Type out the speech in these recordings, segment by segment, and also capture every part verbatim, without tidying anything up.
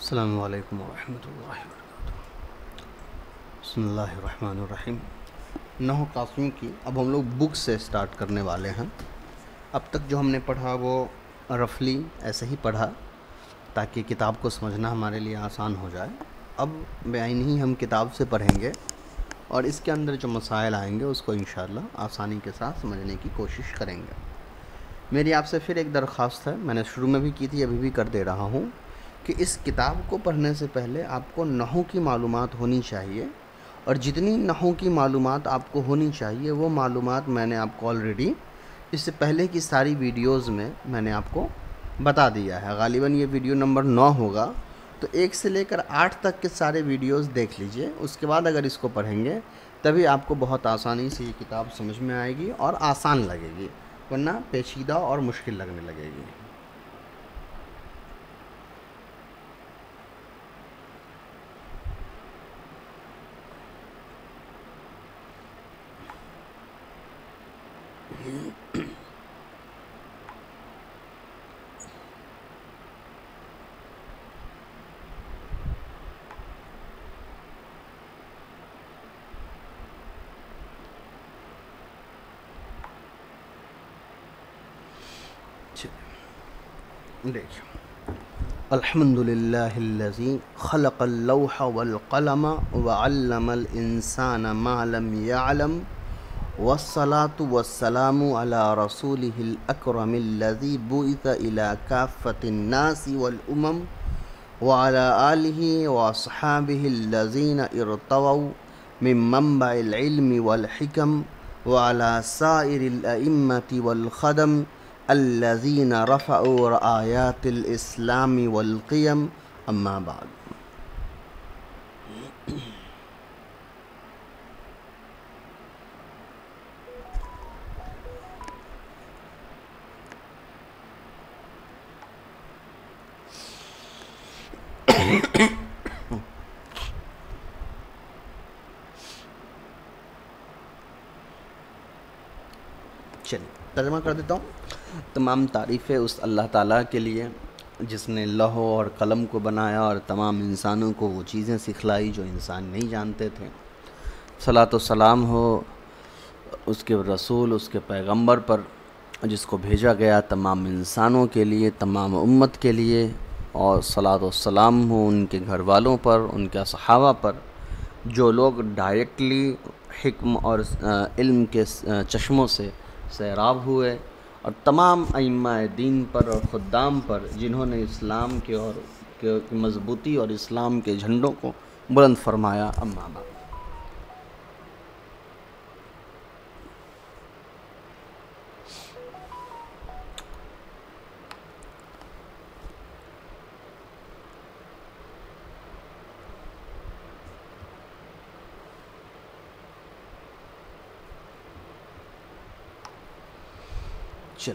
अस्सलामुअलैकुम वरहमतुल्लाहि वबरकातुहू। बिस्मिल्लाहिर्रहमानिर्रहीम। नहव कास्मी की अब हम लोग बुक से स्टार्ट करने वाले हैं। अब तक जो हमने पढ़ा वो रफली ऐसे ही पढ़ा ताकि किताब को समझना हमारे लिए आसान हो जाए। अब बेआईन ही हम किताब से पढ़ेंगे और इसके अंदर जो मसाइल आएंगे उसको इंशाअल्लाह आसानी के साथ समझने की कोशिश करेंगे। मेरी आपसे फिर एक दरख्वास्त है, मैंने शुरू में भी की थी, अभी भी कर दे रहा हूँ कि इस किताब को पढ़ने से पहले आपको नहव की मालूमात होनी चाहिए और जितनी नहव की मालूमात आपको होनी चाहिए वो मालूमात मैंने आपको ऑलरेडी इससे पहले की सारी वीडियोस में मैंने आपको बता दिया है। गालिबन ये वीडियो नंबर नौ होगा, तो एक से लेकर आठ तक के सारे वीडियोस देख लीजिए। उसके बाद अगर इसको पढ़ेंगे तभी आपको बहुत आसानी से ये किताब समझ में आएगी और आसान लगेगी, वरना पेचीदा और मुश्किल लगने लगेगी। देखिए, अल्हम्दुलिल्लाहिल्लज़ी खलक़ल लौहा वल क़लम व अल्लमल इंसान मा लम यअलम वस्सलातु वस्सलामु अला रसूलिहिल अकरमिल्लज़ी बुइसा इला काफ़तिन नासि वल उमम व अला आलिहि व अस्हाबिहिल्लज़ीना इरतवउ मिन मनबइल इल्मि वल हिकम व अला साइरिल अइम्मति वल ख़दम अल्लज़ीन रफ़अू रआयातिल इस्लामी वल क़ियम। अम्मा बाद। चलिए तर्जुमा कर देता हूँ। तमाम तारीफ़ें उस अल्लाह ताला के लिए जिसने लौह और कलम को बनाया और तमाम इंसानों को वो चीज़ें सिखलाई जो इंसान नहीं जानते थे। सलात व सलाम हो उसके रसूल, उसके पैगंबर पर जिसको भेजा गया तमाम इंसानों के लिए, तमाम उम्मत के लिए। और सलात व सलाम हो उनके घर वालों पर, उनके सहाबा पर जो लोग डायरेक्टली हिक्म और इल्म के चश्मों से सैराब हुए, और तमाम अइम्माए दीन पर और ख़ुद्दाम पर जिन्होंने इस्लाम के और के मजबूती और इस्लाम के झंडों को बुलंद फरमाया। अम्मा बाद। चले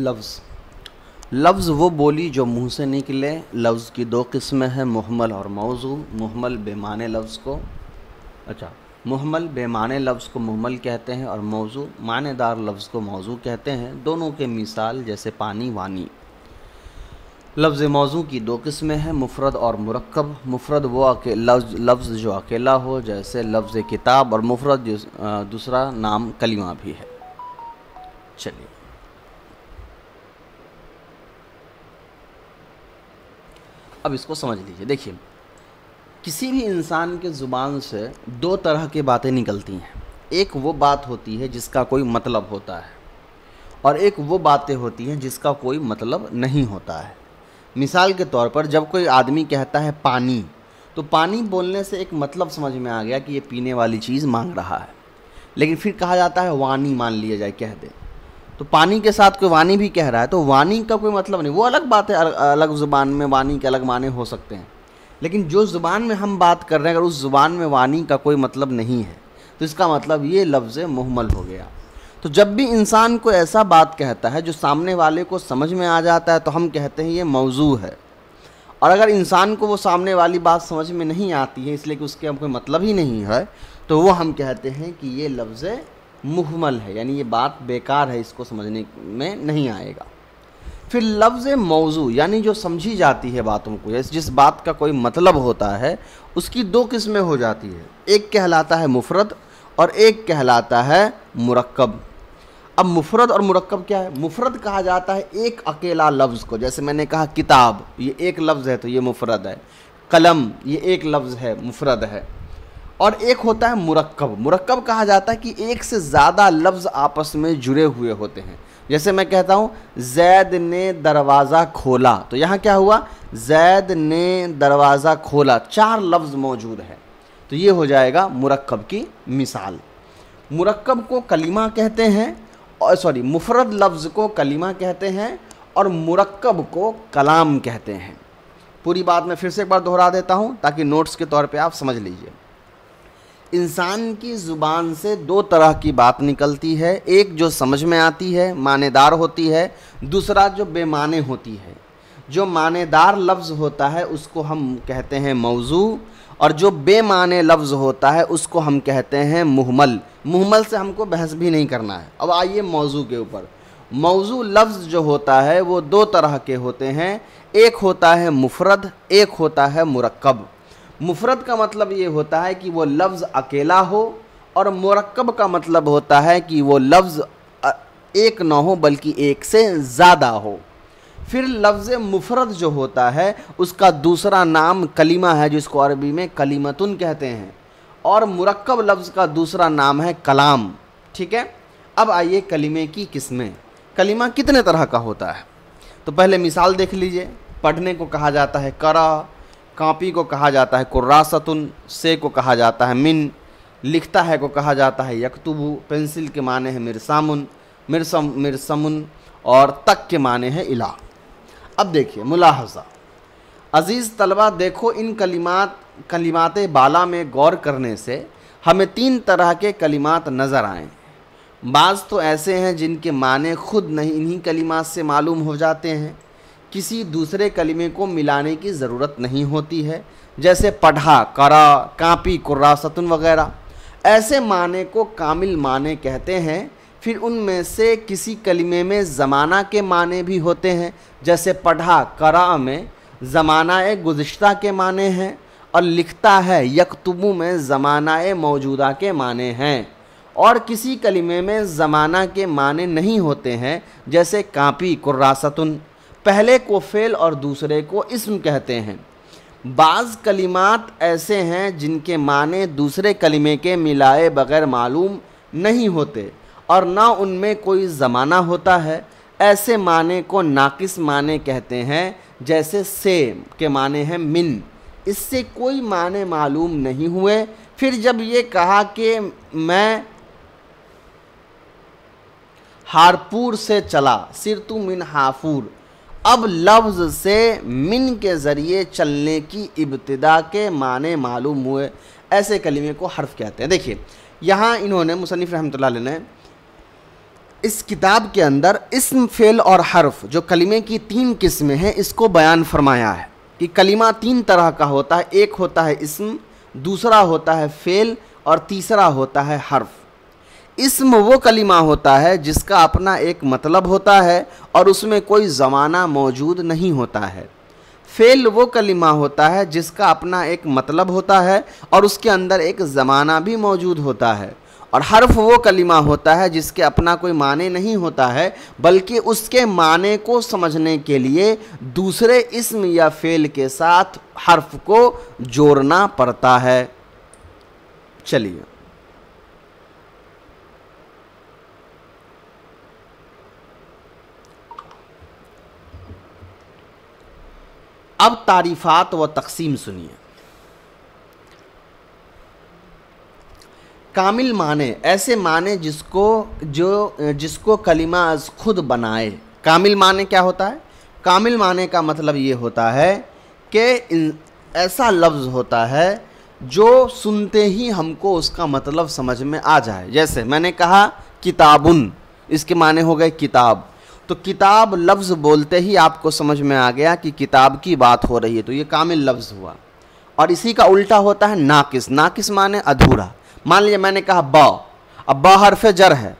लफ्ज़। लफ्ज़ वो बोली जो मुंह से निकले। लफ्ज़ की दो किस्में हैं, मुहमल और मौजू। मुहमल बेमाने लफ्ज़ को अच्छा मुहमल बेमाने लफ्ज़ को मुहमल कहते हैं और मौजू मानेदार लफ्ज़ को मौजू कहते हैं। दोनों के मिसाल जैसे पानी, वानी। लफ्ज़ मौजू की दो किस्में हैं, मुफ़रद और मुरक्कब। मुफ़रद वो अके लफ्ज़ लफ्ज़ जो अकेला हो, जैसे लफ्ज़ किताब, और मुफ़रद दूसरा नाम कलिमा भी है। चलिए, अब इसको समझ लीजिए। देखिए, किसी भी इंसान के ज़ुबान से दो तरह की बातें निकलती हैं। एक वो बात होती है जिसका कोई मतलब होता है और एक वो बातें होती हैं जिसका कोई मतलब नहीं होता है। मिसाल के तौर पर जब कोई आदमी कहता है पानी, तो पानी बोलने से एक मतलब समझ में आ गया कि ये पीने वाली चीज़ मांग रहा है। लेकिन फिर कहा जाता है वानी, मान लिया जाए कह दे, तो पानी के साथ कोई वानी भी कह रहा है तो वानी का कोई मतलब नहीं। वो अलग बात है, अलग ज़ुबान में वानी के अलग माने हो सकते हैं। लेकिन जो ज़ुबान में हम बात कर रहे हैं, अगर उस ज़ुबान में वानी का कोई मतलब नहीं है तो इसका मतलब ये लफ्ज़ मुहमल हो गया। तो जब भी इंसान को ऐसा बात कहता है जो सामने वाले को समझ में आ जाता है तो हम कहते हैं ये मौजू है। और अगर इंसान को वो सामने वाली बात समझ में नहीं आती है इसलिए कि उसके हमको मतलब ही नहीं है तो वो हम कहते हैं कि ये लफ्ज़ मुहमल है, यानी ये बात बेकार है, इसको समझने में नहीं आएगा। फिर लफ्ज़ मौजू यानी जो समझी जाती है बातों को, जिस बात का कोई मतलब होता है, उसकी दो किस्में हो जाती है। एक कहलाता है मुफ़रद और एक कहलाता है मुरक्कब। अब मुफ़रद और मुरक्कब क्या है? मुफ़रद कहा जाता है एक अकेला लफ्ज़ को, जैसे मैंने कहा किताब, ये एक लफ्ज़ है तो ये मुफ़रद है। कलम, ये एक लफ्ज़ है, मुफ़रद है। और एक होता है मुरक्कब। मुरक्कब कहा जाता है कि एक से ज़्यादा लफ्ज़ आपस में जुड़े हुए होते हैं। जैसे मैं कहता हूँ जैद ने दरवाज़ा खोला, तो यहाँ क्या हुआ? जैद ने दरवाज़ा खोला, चार लफ्ज़ मौजूद है, तो ये हो जाएगा मुरक्कब की मिसाल। मुरक्कब को कलीमा कहते हैं, और सॉरी मुफ़रद लफ्ज़ को कलीमा कहते हैं और मुरक्कब को कलाम कहते हैं। पूरी बात मैं फिर से एक बार दोहरा देता हूँ ताकि नोट्स के तौर पे आप समझ लीजिए। इंसान की ज़ुबान से दो तरह की बात निकलती है, एक जो समझ में आती है, मानेदार होती है, दूसरा जो बेमाने होती है। जो मानेदार लफ्ज़ होता है उसको हम कहते हैं मौजू, और जो बेमाने लफ्ज़ होता है उसको हम कहते हैं मुहमल। मुहमल से हमको बहस भी नहीं करना है। अब आइए मौजू के ऊपर। मौजू लफ्ज़ जो होता है वो दो तरह के होते हैं, एक होता है मुफ़रद, एक होता है मुरक्कब। मुफ़रद का मतलब ये होता है कि वो लफ्ज़ अकेला हो, और मुरक्कब का मतलब होता है कि वो लफ्ज़ एक ना हो बल्कि एक से ज़्यादा हो। फिर लफ्ज़ मुफ़रद जो होता है उसका दूसरा नाम कलीमा है, जिसको अरबी में कलीमतुन कहते हैं, और मुरक्कब लफ्ज़ का दूसरा नाम है कलाम। ठीक है, अब आइए कलीमे की किस्में। कलीमा कितने तरह का होता है? तो पहले मिसाल देख लीजिए। पढ़ने को कहा जाता है करा, कापी को कहा जाता है कुर्रासतुन, से को कहा जाता है मिन, लिखता है को कहा जाता है यकतुबू, पेंसिल के माने हैं मिरसामुन मिरसम मिरसमुन, और तक के माने हैं इला। अब देखिए मुलाहज़ा। अज़ीज़ तलबा, देखो इन कलिमात कलिमात बाला में गौर करने से हमें तीन तरह के कलिमात नज़र आएँ। बाज़ तो ऐसे हैं जिनके माने खुद नहीं इन्हीं कलिमात से मालूम हो जाते हैं, किसी दूसरे कलिमे को मिलाने की ज़रूरत नहीं होती है, जैसे पढ़ा, करा, कापी, कुर्रासतुन वग़ैरह। ऐसे माने को कामिल माने कहते हैं। फिर उनमें से किसी कलिमे में ज़माना के माने भी होते हैं, जैसे पढ़ा करा में ज़माना-ए गुज़िश्ता के माने हैं, और लिखता है यकतुबू में ज़माना-ए मौजूदा के माने हैं। और किसी कलिमे में ज़माना के माने नहीं होते हैं, जैसे कापी कुर्रासतुन। पहले को फ़ेल और दूसरे को इस्म कहते हैं। बाज़ कलिमात ऐसे हैं जिनके माने दूसरे कलिमे के मिलाए बग़ैर मालूम नहीं होते और ना उनमें कोई ज़माना होता है। ऐसे माने को नाकिस माने कहते हैं, जैसे से के माने हैं मिन। इससे कोई माने मालूम नहीं हुए। फिर जब ये कहा कि मैं हारपुर से चला, सिरतु मिन हाफूर, अब लफ्ज़ से मिन के ज़रिए चलने की इब्तिदा के माने मालूम हुए। ऐसे कलिमे को हर्फ कहते हैं। देखिए यहाँ इन्होंने मुसन्निफ़ रहमतुल्लाह अलैह इस किताब के अंदर इस्म, फ़ेल और हर्फ, जो कलिमे की तीन किस्में हैं, इसको बयान फरमाया है कि कलिमा तीन तरह का होता है। एक होता है इस्म, दूसरा होता है फ़ेल और तीसरा होता है हर्फ। इस्म वो कलिमा होता है जिसका अपना एक मतलब होता है और उसमें कोई ज़माना मौजूद नहीं होता है। फ़ेल वो कलिमा होता है जिसका अपना एक मतलब होता है और उसके अंदर एक ज़माना भी मौजूद होता है। और हर्फ वो कलिमा होता है जिसके अपना कोई माने नहीं होता है, बल्कि उसके माने को समझने के लिए दूसरे इस्म या फ़ेल के साथ हर्फ को जोड़ना पड़ता है। चलिए अब तारीफ़ात व तकसीम सुनिए। कामिल माने ऐसे माने जिसको जो जिसको कलिमा अज़ खुद बनाए। कामिल माने क्या होता है? कामिल माने का मतलब ये होता है कि ऐसा लफ्ज़ होता है जो सुनते ही हमको उसका मतलब समझ में आ जाए। जैसे मैंने कहा किताबुन, इसके माने हो गए किताब। तो किताब लफ्ज़ बोलते ही आपको समझ में आ गया कि किताब की बात हो रही है, तो ये कामिल लफ्ज़ हुआ। और इसी का उल्टा होता है नाकिस। नाकिस माने अधूरा। मान लीजिए मैंने कहा बा, अब बा हरफ जर है,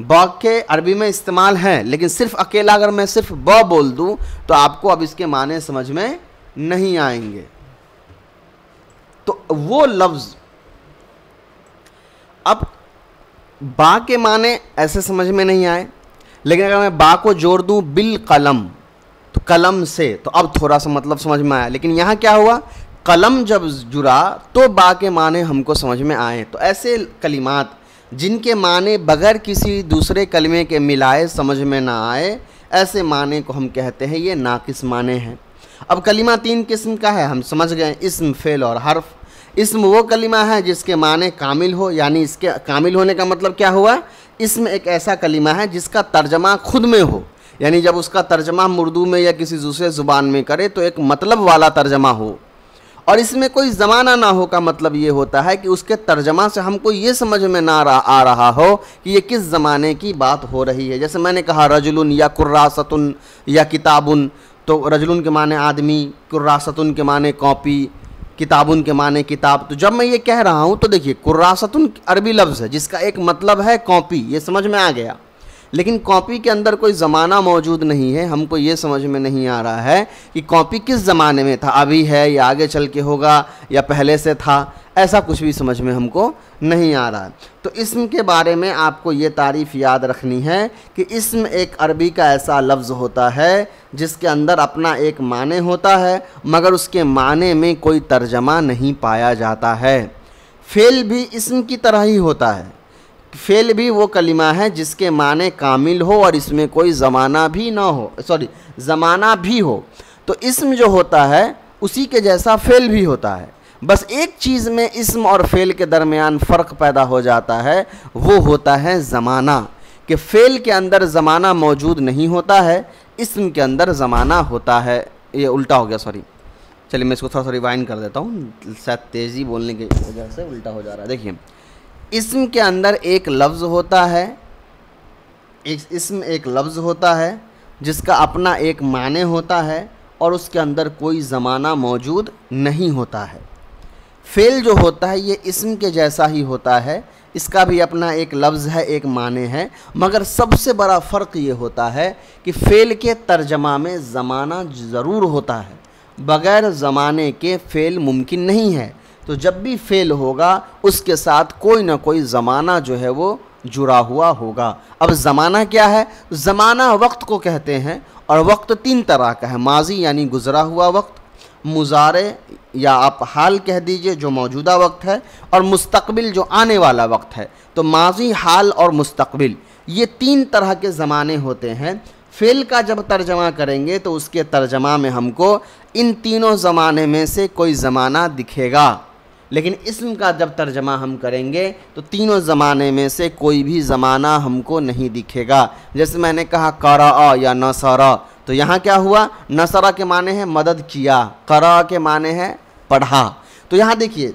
बा के अरबी में इस्तेमाल है, लेकिन सिर्फ अकेला अगर मैं सिर्फ बा बोल दूं तो आपको अब इसके माने समझ में नहीं आएंगे। तो वो लफ्ज़ अब बा के माने ऐसे समझ में नहीं आए, लेकिन अगर मैं बा को जोड़ दूं बिल कलम, तो कलम से, तो अब थोड़ा सा मतलब समझ में आया। लेकिन यहाँ क्या हुआ, कलम जब जुड़ा तो बा के माने हमको समझ में आए। तो ऐसे कलिमात जिनके माने बगैर किसी दूसरे कलमे के मिलाए समझ में ना आए, ऐसे माने को हम कहते हैं ये नाकिस माने हैं। अब कलिमा तीन किस्म का है, हम समझ गए, इस्म, फ़ेल और हर्फ। इस्म वो कलिमा है जिसके माने कामिल हो, यानी इसके कामिल होने का मतलब क्या हुआ, इस्म एक ऐसा कलिमा है जिसका तर्जमा खुद में हो, यानी जब उसका तर्जमा उर्दू में या किसी दूसरे ज़ुबान में करे तो एक मतलब वाला तर्जमा हो, और इसमें कोई ज़माना ना हो का मतलब ये होता है कि उसके तर्जमा से हमको ये समझ में ना आ रहा हो कि ये किस ज़माने की बात हो रही है। जैसे मैंने कहा रजुलुन या कुर्रासतुन या किताबुन, तो रजुलुन के माने आदमी, कुर्रासतुन के माने कॉपी, किताबुन के माने किताब। तो जब मैं ये कह रहा हूँ तो देखिए कुर्रासतुन अरबी लफ्ज़ है जिसका एक मतलब है कॉपी, ये समझ में आ गया, लेकिन कॉपी के अंदर कोई ज़माना मौजूद नहीं है, हमको ये समझ में नहीं आ रहा है कि कॉपी किस ज़माने में था, अभी है या आगे चल के होगा या पहले से था, ऐसा कुछ भी समझ में हमको नहीं आ रहा है। तो इस्म के बारे में आपको ये तारीफ़ याद रखनी है कि इस्म एक अरबी का ऐसा लफ्ज़ होता है जिसके अंदर अपना एक माने होता है मगर उसके माने में कोई तर्जमा नहीं पाया जाता है। फ़ेल भी इस्म की तरह ही होता है, फ़ेल भी वो कलिमा है जिसके माने कामिल हो और इसमें कोई ज़माना भी ना हो, सॉरी ज़माना भी हो। तो इस्म जो होता है उसी के जैसा फ़ेल भी होता है, बस एक चीज़ में इस्म और फ़ेल के दरमियान फ़र्क पैदा हो जाता है, वो होता है ज़माना, कि फ़ेल के अंदर ज़माना मौजूद नहीं होता है, इस्म के अंदर ज़माना होता है। ये उल्टा हो गया, सॉरी, चलिए मैं इसको थोड़ा सा रिवाइंड कर देता हूँ, शायद तेज़ी बोलने की वजह से उल्टा हो जा रहा है। देखिए इस्म के अंदर एक लफ्ज़ होता है, इस्म एक लफ्ज़ होता है जिसका अपना एक माने होता है और उसके अंदर कोई ज़माना मौजूद नहीं होता है। फ़ेल जो होता है ये इस्म के जैसा ही होता है, इसका भी अपना एक लफ्ज़ है, एक माने है, मगर सबसे बड़ा फ़र्क ये होता है कि फ़ेल के तर्जमा में ज़माना ज़रूर होता है, बग़ैर ज़माने के फ़ेल मुमकिन नहीं है। तो जब भी फ़ेल होगा उसके साथ कोई ना कोई ज़माना जो है वो जुड़ा हुआ होगा। अब ज़माना क्या है, ज़माना वक्त को कहते हैं, और वक्त तीन तरह का है, माजी यानी गुज़रा हुआ वक्त, मुज़ारे या आप हाल कह दीजिए जो मौजूदा वक्त है, और मुस्तक़बिल जो आने वाला वक्त है। तो माजी, हाल और मुस्तक़बिल, ये तीन तरह के ज़माने होते हैं। फ़ेल का जब तर्जमा करेंगे तो उसके तर्जमा में हमको इन तीनों ज़माने में से कोई ज़माना दिखेगा, लेकिन इस्म का जब तर्जमा हम करेंगे तो तीनों ज़माने में से कोई भी ज़माना हमको नहीं दिखेगा। जैसे मैंने कहा करा या नसरा, तो यहाँ क्या हुआ, नसरा के माने हैं मदद किया, करा के माने हैं पढ़ा। तो यहाँ देखिए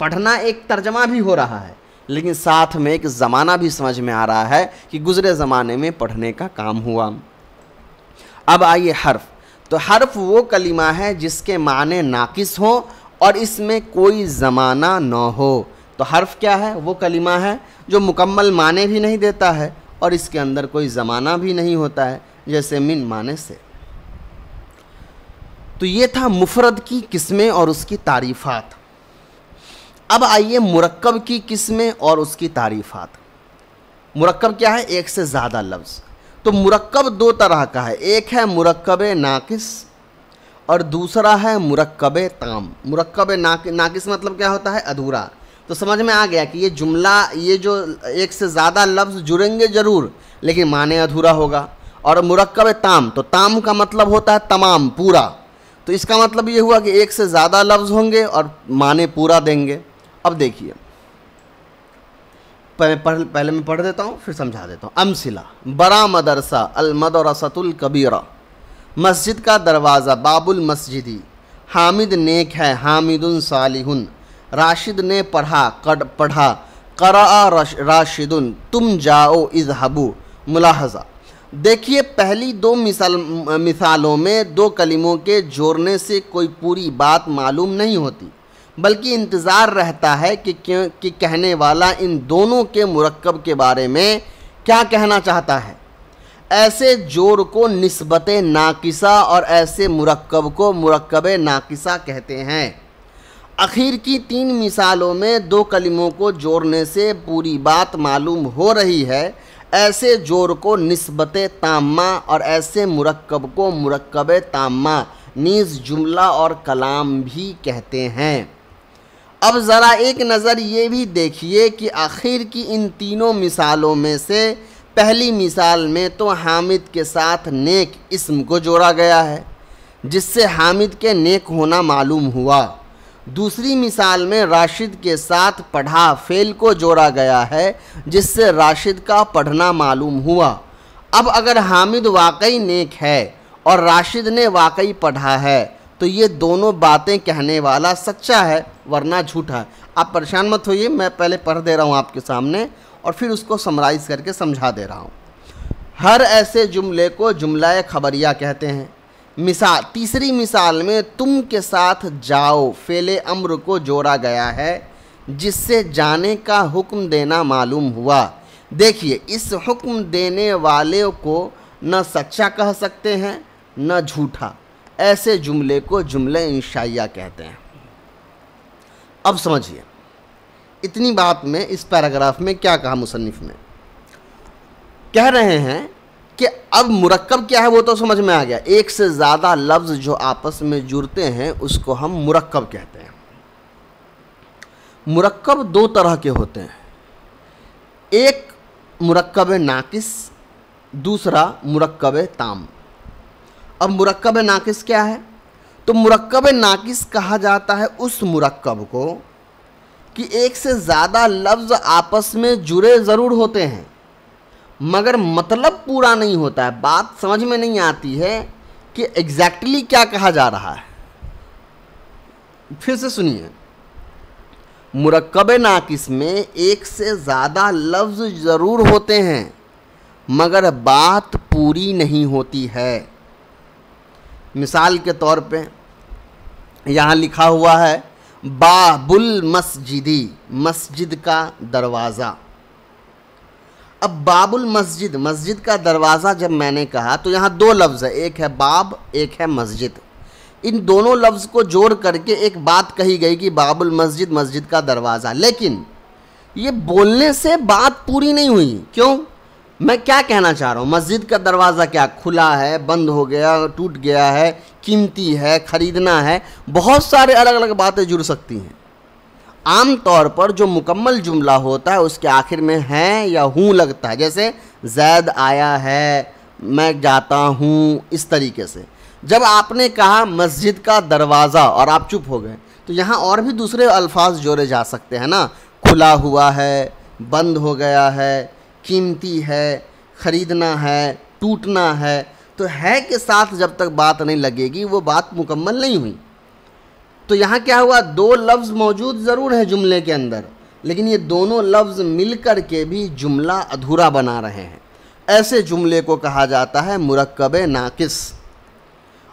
पढ़ना एक तर्जमा भी हो रहा है, लेकिन साथ में एक ज़माना भी समझ में आ रहा है कि गुज़रे ज़माने में पढ़ने का काम हुआ। अब आइए हर्फ। तो हर्फ वो कलिमा है जिसके माने नाकिस हो और इसमें कोई ज़माना ना हो। तो हर्फ क्या है, वो कलिमा है जो मुकम्मल माने भी नहीं देता है और इसके अंदर कोई ज़माना भी नहीं होता है, जैसे मिन माने से। तो ये था मुफ़रद की किस्में और उसकी तारीफ़ात। अब आइए मुरक्कब की किस्में और उसकी तारीफ़ात। मुरक्कब क्या है, एक से ज़्यादा लफ्ज़। तो मुरक्कब दो तरह का है, एक है मुरक्कब नाकिस और दूसरा है मुरक्कब ताम। मुरक्कब नाकिस मतलब क्या होता है, अधूरा। तो समझ में आ गया कि ये जुमला, ये जो एक से ज़्यादा लफ्ज़ जुड़ेंगे ज़रूर लेकिन माने अधूरा होगा। और मुरक्कब ताम, तो ताम का मतलब होता है तमाम, पूरा। तो इसका मतलब ये हुआ कि एक से ज़्यादा लफ्ज़ होंगे और माने पूरा देंगे। अब देखिए पहले मैं पढ़ देता हूँ फिर समझा देता हूँ। अमसिला, बड़ा मदरसा, अल मदरसतुल कबीरा, मस्जिद का दरवाज़ा, बाबुल मस्जिदी, हामिद नेक है, हामिदुन सालिहुन, राशिद ने पढ़ा, कड़ पढ़ा, क़राअ राशिदुन, तुम जाओ, इज़हबू। मुलाहज़ा, देखिए पहली दो मिसाल मिसालों में दो कलिमों के जोड़ने से कोई पूरी बात मालूम नहीं होती, बल्कि इंतज़ार रहता है कि, कि कहने वाला इन दोनों के मुरक्कब के बारे में क्या कहना चाहता है। ऐसे जोड़ को निस्बत नाकिसा और ऐसे मुरक्कब को मुरक्कब नाकिसा कहते हैं। आखिर की तीन मिसालों में दो कलिमों को जोड़ने से पूरी बात मालूम हो रही है। ऐसे जोड़ को निस्बत ताम्मा और ऐसे मुरक्कब को मुरक्कब ताम्मा नीज़ जुमला और कलाम भी कहते हैं। अब ज़रा एक नज़र ये भी देखिए कि आखिर की इन तीनों मिसालों में से पहली मिसाल में तो हामिद के साथ नेक इस्म को जोड़ा गया है, जिससे हामिद के नेक होना मालूम हुआ। दूसरी मिसाल में राशिद के साथ पढ़ा फेल को जोड़ा गया है, जिससे राशिद का पढ़ना मालूम हुआ। अब अगर हामिद वाकई नेक है और राशिद ने वाकई पढ़ा है तो ये दोनों बातें कहने वाला सच्चा है, वरना झूठा है। आप परेशान मत होइए, मैं पहले पढ़ दे रहा हूँ आपके सामने और फिर उसको समराइज़ करके समझा दे रहा हूँ। हर ऐसे जुमले को जुमला खबरिया कहते हैं। मिसाल, तीसरी मिसाल में तुम के साथ जाओ फेले अम्र को जोड़ा गया है, जिससे जाने का हुक्म देना मालूम हुआ। देखिए, इस हुक्म देने वाले को न सच्चा कह सकते हैं न झूठा। ऐसे जुमले को जुमले इंशाइया कहते हैं। अब समझिए इतनी बात में, इस पैराग्राफ में क्या कहा मुसन्निफ ने। कह रहे हैं कि अब मुरक्कब क्या है वो तो समझ में आ गया। एक से ज़्यादा लफ्ज़ जो आपस में जुड़ते हैं उसको हम मुरक्कब कहते हैं। मुरक्कब दो तरह के होते हैं, एक मुरक्कब नाकिस, दूसरा मुरक्कब ताम। अब मुरक्कब नाकिस क्या है? तो मुरक्कब नाकिस कहा जाता है उस मुरक्कब को कि एक से ज़्यादा लफ्ज़ आपस में जुड़े ज़रूर होते हैं मगर मतलब पूरा नहीं होता है, बात समझ में नहीं आती है कि एग्जैक्टली क्या कहा जा रहा है। फिर से सुनिए, मुरक्कब नाकिस में एक से ज़्यादा लफ्ज़ ज़रूर होते हैं मगर बात पूरी नहीं होती है। मिसाल के तौर पे यहाँ लिखा हुआ है बाबुल मस्जिदी, मस्जिद का दरवाज़ा। अब बाबुल मस्जिद, मस्जिद का दरवाज़ा जब मैंने कहा तो यहाँ दो लफ्ज़ है, एक है बाब, एक है मस्जिद। इन दोनों लफ्ज़ को जोड़ करके एक बात कही गई कि बाबुल मस्जिद, मस्जिद का दरवाज़ा, लेकिन ये बोलने से बात पूरी नहीं हुई। क्यों? मैं क्या कहना चाह रहा हूँ? मस्जिद का दरवाज़ा क्या खुला है, बंद हो गया, टूट गया है, कीमती है, ख़रीदना है, बहुत सारे अलग अलग बातें जुड़ सकती हैं। आम तौर पर जो मुकम्मल जुमला होता है उसके आखिर में हैं या हूँ लगता है, जैसे जैद आया है, मैं जाता हूँ, इस तरीके से। जब आपने कहा मस्जिद का दरवाज़ा और आप चुप हो गए तो यहाँ और भी दूसरे अल्फाज जोड़े जा सकते हैं ना, खुला हुआ है, बंद हो गया है, कीमती है, ख़रीदना है, टूटना है। तो है के साथ जब तक बात नहीं लगेगी वो बात मुकम्मल नहीं हुई। तो यहाँ क्या हुआ, दो लफ्ज़ मौजूद ज़रूर है जुमले के अंदर, लेकिन ये दोनों लफ्ज़ मिलकर के भी जुमला अधूरा बना रहे हैं। ऐसे जुमले को कहा जाता है मुरक्कब नाकिस।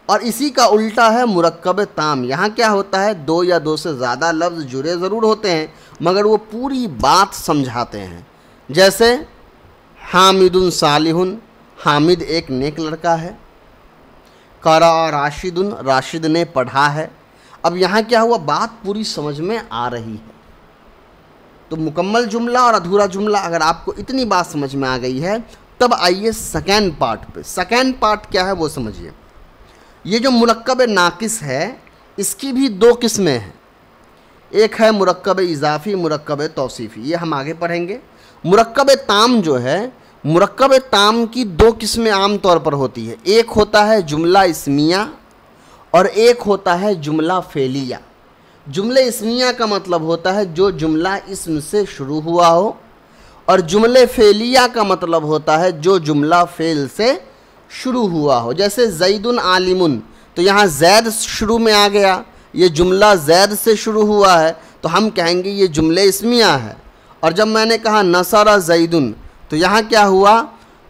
और इसी का उल्टा है मुरक्कब ताम। यहाँ क्या होता है, दो या दो से ज़्यादा लफ्ज़ जुड़े ज़रूर होते हैं मगर वो पूरी बात समझाते हैं। जैसे हामिदुन सालिहुन, हामिद एक नेक लड़का है। क़राअ राशिदुन, राशिद ने पढ़ा है। अब यहाँ क्या हुआ, बात पूरी समझ में आ रही है। तो मुकम्मल जुमला और अधूरा जुमला, अगर आपको इतनी बात समझ में आ गई है तब आइए सेकेंड पार्ट पे। सेकेंड पार्ट क्या है वो समझिए। ये जो मुरक्कब नाकिस है इसकी भी दो किस्में हैं, एक है मुरक्कब इजाफ़ी, मुरक्कब तौसीफ़ी, ये हम आगे पढ़ेंगे। मुरक्कब ताम जो है, मुरक्कब ताम की दो किस्में आम तौर पर होती है, एक होता है जुमला इस्मिया और एक होता है जुमला फ़ेलिया। जुमले इस्मिया का मतलब होता है जो जुमला इस्म से शुरू हुआ हो, और जुमले फ़ेलिया का मतलब होता है जो जुमला फ़ेल से शुरू हुआ हो। जैसे ज़ैदुन आलिमुन, तो यहाँ जैद शुरू में आ गया, ये जुमला जैद से शुरू हुआ है तो हम कहेंगे ये जुमले इस्मिया है। और जब मैंने कहा नसरा ज़ैदुन तो यहाँ क्या हुआ,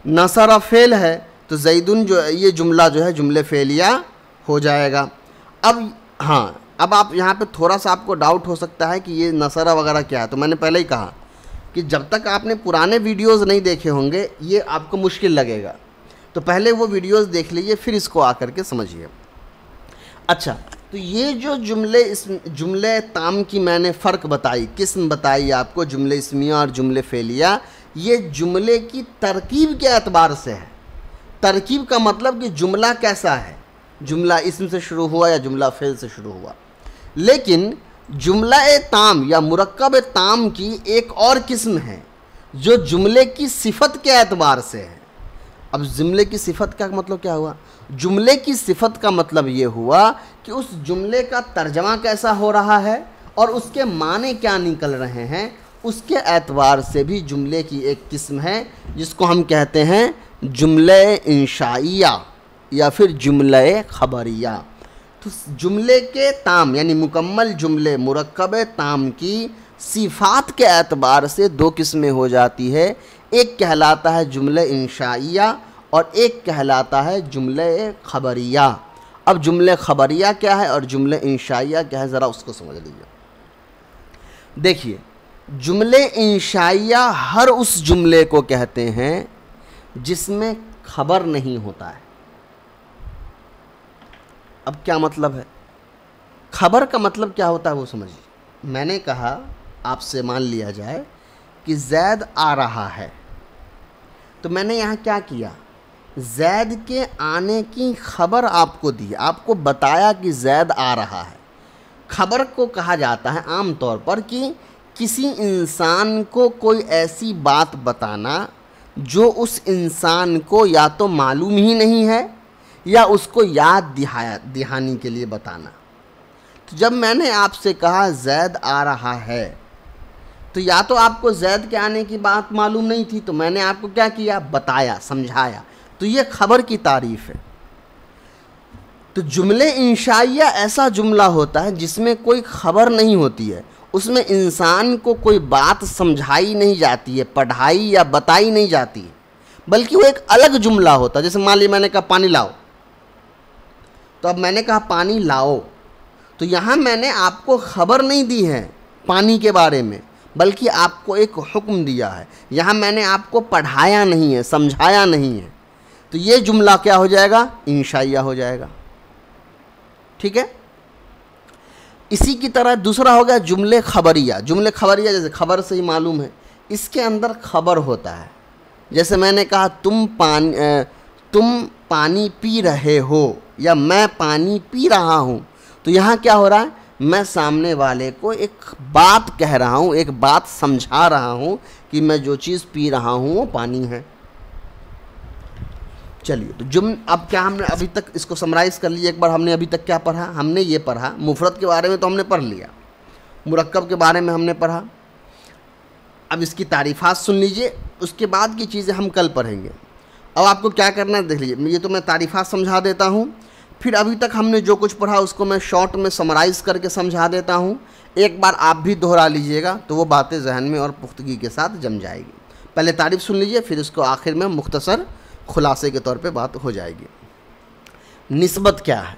नसरा फ़ेल है तो ज़ैदुन जो ये जुमला जो है जुमले फ़ेलिया हो जाएगा। अब हाँ, अब आप यहाँ पे थोड़ा सा आपको डाउट हो सकता है कि ये नसरा वगैरह क्या है, तो मैंने पहले ही कहा कि जब तक आपने पुराने वीडियोस नहीं देखे होंगे ये आपको मुश्किल लगेगा, तो पहले वो वीडियोस देख लीजिए फिर इसको आकर के समझिए। अच्छा, तो ये जो जुमले इस जुमले ताम की मैंने फ़र्क बताई, किस्म बताई आपको, जुमले इस्मिया और जुमले फ़ेलिया, ये जुमले की तरकीब के एतबार से है। तरकीब का मतलब कि जुमला कैसा है, जुमला इस्म से शुरू हुआ या जुमला फ़ेल से शुरू हुआ। लेकिन जुमला ए ताम या मुरक्कब ए ताम की एक और किस्म है जो जुमले की सिफत के एतबार से है। अब जुमले की सिफत का मतलब क्या हुआ, जुमले की सिफत का मतलब ये हुआ कि उस जुमले का तर्जमा कैसा हो रहा है और उसके माने क्या निकल रहे हैं, उसके एतबार से भी जुमले की एक किस्म है जिसको हम कहते हैं जुमले इंशाइया या फिर जुमले खबरिया। तो जुमले के ताम यानी मुकम्मल जुमले मुरक्कब ताम की सिफ़ात के एतबार से दो किस्में हो जाती है, एक कहलाता है जुमले इंशाइया और एक कहलाता है जुमले खबरिया। अब जुमले खबरिया क्या है और जुमले इंशाइया क्या है, ज़रा उसको समझ लीजिए। देखिए, जुमले इंशाइया हर उस जुमले को कहते हैं जिसमें खबर नहीं होता है। अब क्या मतलब है, खबर का मतलब क्या होता है वो समझिए। मैंने कहा आपसे मान लिया जाए कि जैद आ रहा है, तो मैंने यहाँ क्या किया, जैद के आने की खबर आपको दी, आपको बताया कि जैद आ रहा है। खबर को कहा जाता है आम तौर पर कि किसी इंसान को कोई ऐसी बात बताना जो उस इंसान को या तो मालूम ही नहीं है या उसको याद दिहाया दिहानी के लिए बताना। तो जब मैंने आपसे कहा जैद आ रहा है, तो या तो आपको जैद के आने की बात मालूम नहीं थी, तो मैंने आपको क्या किया, बताया, समझाया, तो ये खबर की तारीफ़ है। तो जुमले इंशाइया ऐसा जुमला होता है जिसमें कोई खबर नहीं होती है, उसमें इंसान को कोई बात समझाई नहीं जाती है, पढ़ाई या बताई नहीं जाती है, बल्कि वो एक अलग जुमला होता है। जैसे मान लीजिए मैंने कहा पानी लाओ, तो अब मैंने कहा पानी लाओ, तो यहाँ मैंने आपको खबर नहीं दी है पानी के बारे में, बल्कि आपको एक हुक्म दिया है। यहाँ मैंने आपको पढ़ाया नहीं है, समझाया नहीं है, तो ये जुमला क्या हो जाएगा, इंशाइया हो जाएगा। ठीक है, इसी की तरह दूसरा हो गया जुमले खबरिया। जुमले खबरिया जैसे खबर से ही मालूम है, इसके अंदर खबर होता है। जैसे मैंने कहा तुम पानी तुम पानी पी रहे हो या मैं पानी पी रहा हूँ, तो यहाँ क्या हो रहा है, मैं सामने वाले को एक बात कह रहा हूँ, एक बात समझा रहा हूँ कि मैं जो चीज़ पी रहा हूँ वो पानी है। चलिए, तो जुम अब क्या हमने अभी तक इसको समराइज़ कर लिया एक बार। हमने अभी तक क्या पढ़ा, हमने ये पढ़ा मुफ़रत के बारे में तो हमने पढ़ लिया, मुरक्कब के बारे में हमने पढ़ा, अब इसकी तारीफ़ात सुन लीजिए, उसके बाद की चीज़ें हम कल पढ़ेंगे। अब आपको क्या करना है देख लीजिए, ये तो मैं तारीफ़ात समझा देता हूँ, फिर अभी तक हमने जो कुछ पढ़ा उसको मैं शॉर्ट में समराइज़ करके समझा देता हूँ, एक बार आप भी दोहरा लीजिएगा तो वो बातें जहन में और पुख्तगी के साथ जम जाएगी। पहले तारीफ़ सुन लीजिए, फिर उसको आखिर में मुख्तसर खुलासे के तौर पे बात हो जाएगी। निस्बत क्या है,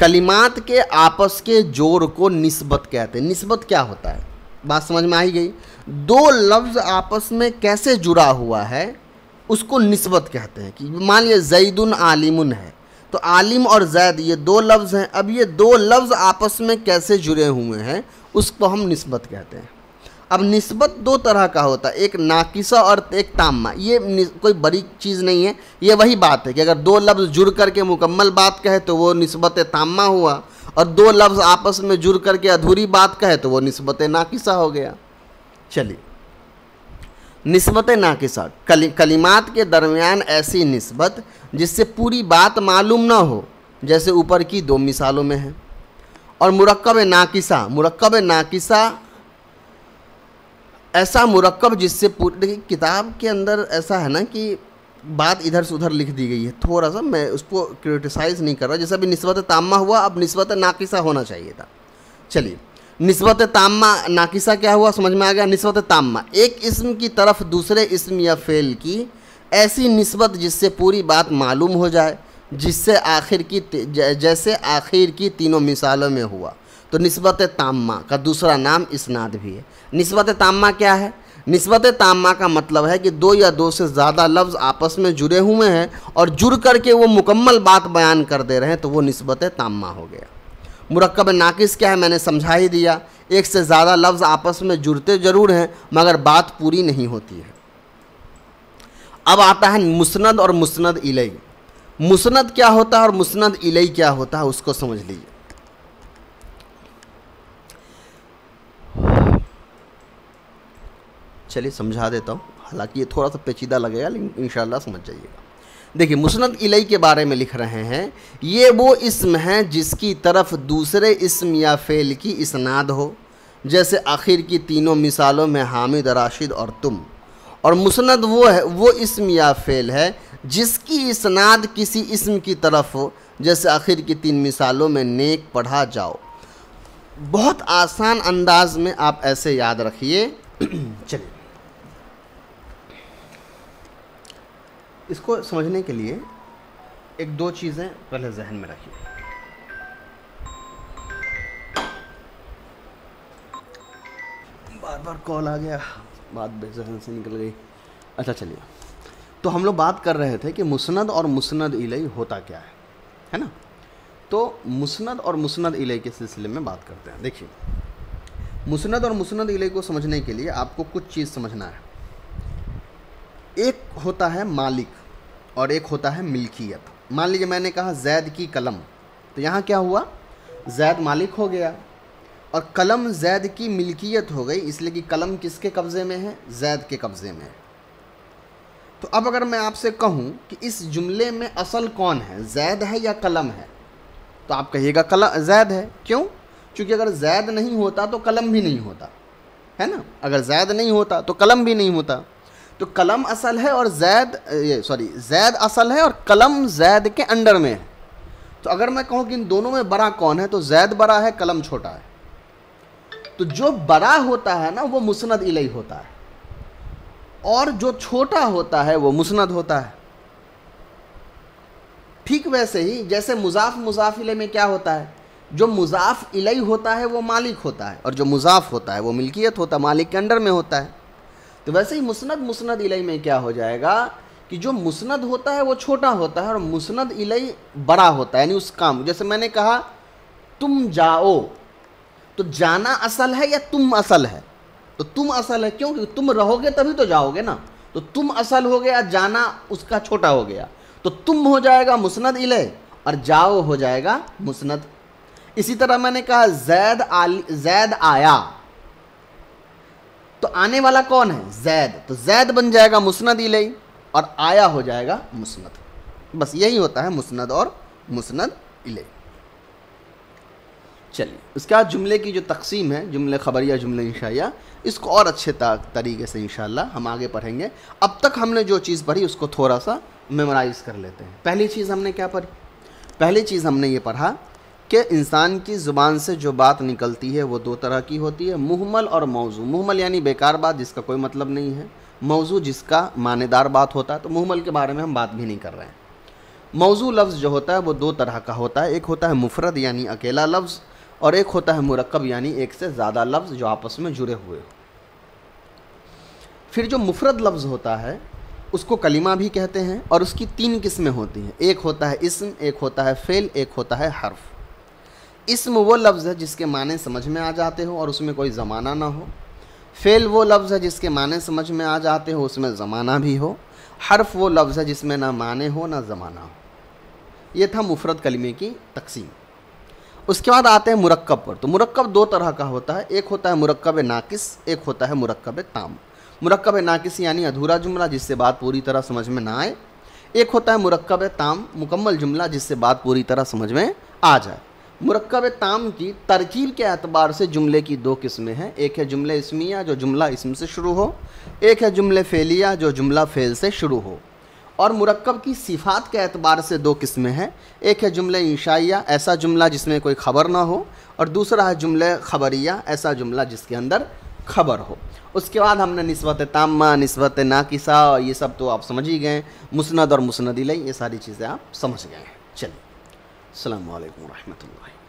कलिमात के आपस के जोड़ को निस्बत कहते हैं। निस्बत क्या होता है, बात समझ में आ ही गई, दो लफ्ज़ आपस में कैसे जुड़ा हुआ है उसको निस्बत कहते हैं। कि मान लिया ज़ैदुन आलिमुन है, तो आलिम और जैद ये दो लफ्ज़ हैं, अब ये दो लफ्ज़ आपस में कैसे जुड़े हुए हैं उसको हम निस्बत कहते हैं। अब निस्बत दो तरह का होता है, एक नाकिसा और एक ताम्मा। ये कोई बड़ी चीज़ नहीं है, ये वही बात है कि अगर दो लफ्ज़ जुड़ करके मुकम्मल बात कहे तो वो निस्बत ताम्मा हुआ, और दो लफ्ज़ आपस में जुड़ करके अधूरी बात कहे तो वो निस्बत नाकिसा हो गया। चलिए, निस्बत नाकिसा, कलि, कलिमात के दरमियान ऐसी निस्बत जिससे पूरी बात मालूम ना हो, जैसे ऊपर की दो मिसालों में है। और मुरक्कब नाकिसा, मुरक्कब नाकिसा ऐसा मुरक्कब जिससे पूरी किताब के अंदर ऐसा है ना कि बात इधर से उधर लिख दी गई है, थोड़ा सा मैं उसको क्रिटिसाइज़ नहीं कर रहा। जैसे अभी निस्बत ताम्मा हुआ, अब निस्बत नाकिसा होना चाहिए था। चलिए, निस्बत ताम्मा नाकिसा क्या हुआ, समझ में आ गया। निस्बत ताम्मा एक इस्म की तरफ दूसरे इस्म या फ़ेल की ऐसी निस्बत जिससे पूरी बात मालूम हो जाए, जिससे आखिर की जैसे आखिर की तीनों मिसालों में हुआ। तो निस्बत ताम्मा का दूसरा नाम इसनाद भी है। निस्बत ताम्मा क्या है? निस्बत ताम्मा का मतलब है कि दो या दो से ज़्यादा लफ्ज़ आपस में जुड़े हुए हैं और जुड़ करके वो मुकम्मल बात बयान कर दे रहे हैं, तो वो निस्बत ताम्मा हो गया। मुरक्कब नाकिस क्या है, मैंने समझा ही दिया, एक से ज़्यादा लफ्ज़ आपस में जुड़ते ज़रूर हैं मगर बात पूरी नहीं होती है। अब आता है मुस्नद और मुस्नद इलै। मुस्नद क्या होता है और मुस्नद इलै क्या होता है उसको समझ लीजिए। चलिए समझा देता हूँ, हालांकि ये थोड़ा सा पेचीदा लगेगा लेकिन इंशाल्लाह समझ जाइएगा। देखिए, मुस्नद इलै के बारे में लिख रहे हैं, ये वो इस्म है जिसकी तरफ दूसरे इस्म या फ़ेल की इसनाद हो, जैसे आखिर की तीनों मिसालों में हामिद, राशिद और तुम। और मुस्नद वो है, वो इस्म या फ़ेल है जिसकी इसनाद किसी इस्म की तरफ हो, जैसे आखिर की तीन मिसालों में नेक, पढ़ा जाओ। बहुत आसान अंदाज में आप ऐसे याद रखिए। चलिए इसको समझने के लिए एक दो चीज़ें पहले जहन में रखिए। बार बार कॉल आ गया, बात बेजहन से निकल गई। अच्छा चलिए, तो हम लोग बात कर रहे थे कि मुस्नद और मुस्नद इलै होता क्या है, है ना। तो मुस्नद और मुस्नद इलै के सिलसिले में बात करते हैं। देखिए, मुस्नद और मुस्नद इलै को समझने के लिए आपको कुछ चीज़ समझना है। एक होता है मालिक और एक होता है मिल्कियत। मान लीजिए मैंने कहा जैद की कलम, तो यहाँ क्या हुआ, जैद मालिक हो गया और कलम जैद की मिल्कियत हो गई, इसलिए कि कलम किसके कब्ज़े में है, जैद के कब्ज़े में है। तो अब अगर मैं आपसे कहूँ कि इस जुमले में असल कौन है, जैद है या कलम है, तो आप कहिएगा कलम जैद है। क्यों? क्योंकि अगर जैद नहीं होता तो कलम भी नहीं होता, है ना। अगर जैद नहीं होता तो कलम भी नहीं होता। तो कलम असल है और जैद ये सॉरी जैद असल है और कलम जैद के अंडर में है। तो अगर मैं कहूँ कि इन दोनों में बड़ा कौन है, तो जैद बड़ा है, कलम छोटा है। तो जो बड़ा होता है ना वो मुस्नद इलै होता है और जो छोटा होता है वो मुस्नद होता है। ठीक वैसे ही जैसे मुजाफ मुजाफ इलै में क्या होता है, जो मुजाफ इलै होता है वो मालिक होता है और जो मुजाफ होता है वो मिल्कियत होता है, मालिक के अंडर में होता है। तो वैसे ही मुस्नद मुस्नद इलै में क्या हो जाएगा कि जो मुस्नद होता है वो छोटा होता है और मुस्नद इलै बड़ा होता है, यानी उस काम। जैसे मैंने कहा तुम जाओ, तो जाना असल है या तुम असल है, तो तुम असल है। क्यों? क्योंकि तुम रहोगे तभी तो जाओगे ना। तो तुम असल हो गया, जाना उसका छोटा हो गया, तो तुम हो जाएगा मुस्नद इलै और जाओ हो जाएगा मुस्नद। इसी तरह मैंने कहा जैद आल जैद आया, तो आने वाला कौन है, जैद, तो जैद बन जाएगा मुस्नद इलै और आया हो जाएगा मुस्नद। बस यही होता है मुस्नद और मुस्नद इलै। चलिए उसके बाद जुमले की जो तकसीम है, जुमले खबरिया जुमले इंशाइया, इसको और अच्छे तरीके से इंशाल्लाह हम आगे पढ़ेंगे। अब तक हमने जो चीज़ पढ़ी उसको थोड़ा सा मेमोराइज़ कर लेते हैं। पहली चीज़ हमने क्या पढ़ी, पहली चीज़ हमने ये पढ़ा कि इंसान की ज़ुबान से जो बात निकलती है वो दो तरह की होती है, मुहमल और मौजू। मुहमल यानी बेकार बात जिसका कोई मतलब नहीं है, मौजू जिसका मानेदार बात होता है। तो मुहमल के बारे में हम बात भी नहीं कर रहे हैं। मौजू लफ्ज़ जो होता है वो दो तरह का होता है, एक होता है मुफरद यानी अकेला लफ्ज़ और एक होता है मुरक्कब यानी एक से ज़्यादा लफ्ज़ जो आपस में जुड़े हुए हो। फिर जो मुफरद लफ्ज़ होता है उसको कलिमा भी कहते हैं और उसकी तीन किस्में होती हैं, एक होता है इस्म, एक होता है फ़ेल, एक होता है हर्फ। इस्म वो लफ्ज़ है जिसके माने समझ में आ जाते हो और उसमें कोई ज़माना ना हो। फ़ेल वो लफ्ज़ है जिसके माने समझ में आ जाते हो, उसमें ज़माना भी हो। हर्फ वो लफ्ज़ है जिसमें ना माने हो ना ज़माना हो। ये था मुफरद कलिमे की तकसीम। उसके बाद आते हैं मुरक्कब पर। तो मुरक्कब दो तरह का होता है, एक होता है मुरक्कब नाकिस, एक होता है मुरक्कब ताम। मुरक्कब नाकिस यानी अधूरा जुमला जिससे बात पूरी तरह समझ में ना आए, एक होता है मुरक्कब ताम, मुकम्मल जुमला जिससे बात पूरी तरह समझ में आ जाए। मुरक्कब ताम की तरकीब के अतबार से जुमले की दो किस्में हैं, एक है जुमले इस्मिया जो जुमला इस्म से शुरू हो, एक है जुमले फ़ेलिया जो जुमला फ़ेल से शुरू हो। और मुरक्कब की सिफ़ात के एतबार से दो किस्में हैं। एक है जुमले इंशाइया, ऐसा जुमला जिसमें कोई ख़बर ना हो, और दूसरा है जुमले ख़बरिया, ऐसा जुमला जिसके अंदर खबर हो। उसके बाद हमने निस्बत ताम्मा, निस्बत नाकिसा, ये सब तो आप समझ ही गए। मुस्नद और मुस्नद इलैह, ये सारी चीज़ें आप समझ गए हैं। चलिए, अस्सलामु अलैकुम रहमतुल्लाह।